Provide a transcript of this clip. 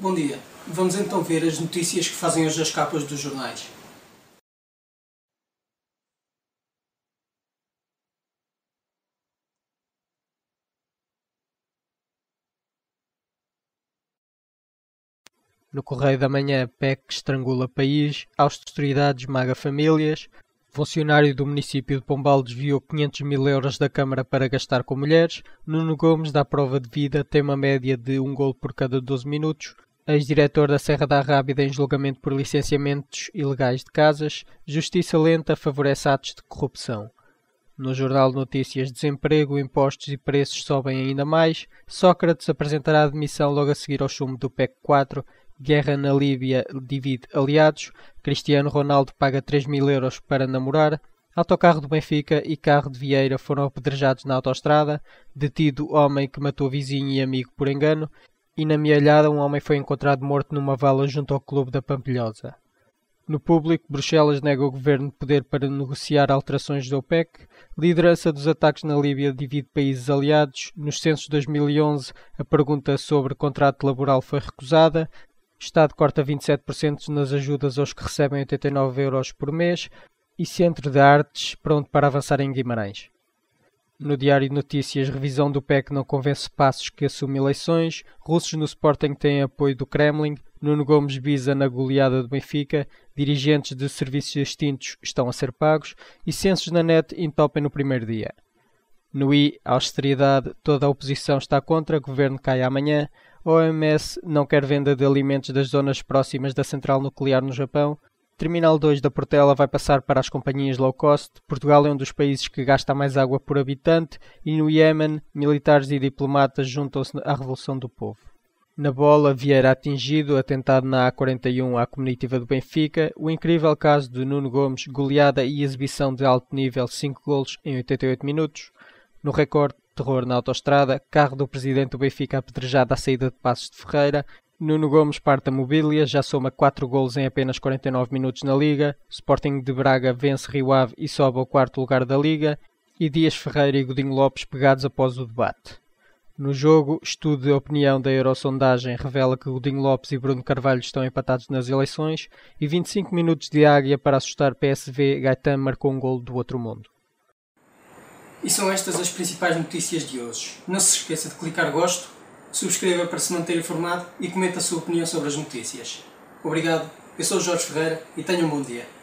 Bom dia. Vamos então ver as notícias que fazem hoje as capas dos jornais. No Correio da Manhã, PEC estrangula país, austeridade esmaga famílias, funcionário do município de Pombal desviou 500 mil euros da Câmara para gastar com mulheres, Nuno Gomes dá prova de vida, tem uma média de um golo por cada 12 minutos, ex-diretor da Serra da Arrábida em julgamento por licenciamentos ilegais de casas, justiça lenta favorece atos de corrupção. No Jornal de Notícias, desemprego, impostos e preços sobem ainda mais, Sócrates apresentará admissão logo a seguir ao chumbo do PEC 4, guerra na Líbia divide aliados, Cristiano Ronaldo paga 3 mil euros para namorar, autocarro do Benfica e carro de Vieira foram apedrejados na autoestrada, detido homem que matou vizinho e amigo por engano, e na Mealhada um homem foi encontrado morto numa vala junto ao clube da Pampilhosa. No Público, Bruxelas nega ao governo poder para negociar alterações da OPEC, liderança dos ataques na Líbia divide países aliados, nos Censos 2011 a pergunta sobre contrato laboral foi recusada, o Estado corta 27% nas ajudas aos que recebem 89 euros por mês e Centro de Artes pronto para avançar em Guimarães. No Diário de Notícias, revisão do PEC não convence Passos que assume eleições, russos no Sporting têm apoio do Kremlin, Nuno Gomes visa na goleada do Benfica, dirigentes de serviços extintos estão a ser pagos e censos na net entopem no primeiro dia. No I, austeridade, toda a oposição está contra, governo cai amanhã, OMS não quer venda de alimentos das zonas próximas da central nuclear no Japão. Terminal 2 da Portela vai passar para as companhias low cost. Portugal é um dos países que gasta mais água por habitante. E no Iémen, militares e diplomatas juntam-se à Revolução do Povo. Na Bola, Vieira atingido, atentado na A41 à comitiva do Benfica. O incrível caso de Nuno Gomes, goleada e exibição de alto nível, 5 golos em 88 minutos. No Recorde, terror na autoestrada, carro do presidente do Benfica apedrejado à saída de Passos de Ferreira, Nuno Gomes parte a Mobília, já soma 4 golos em apenas 49 minutos na Liga, Sporting de Braga vence Rio Ave e sobe ao 4º lugar da Liga, e Dias Ferreira e Godinho Lopes pegados após o debate. No jogo, estudo de opinião da Eurosondagem revela que Godinho Lopes e Bruno Carvalho estão empatados nas eleições, e 25 minutos de águia para assustar PSV, Gaetan marcou um golo do outro mundo. E são estas as principais notícias de hoje. Não se esqueça de clicar gosto, subscreva para se manter informado e comenta a sua opinião sobre as notícias. Obrigado, eu sou o Jorge Ferreira e tenha um bom dia.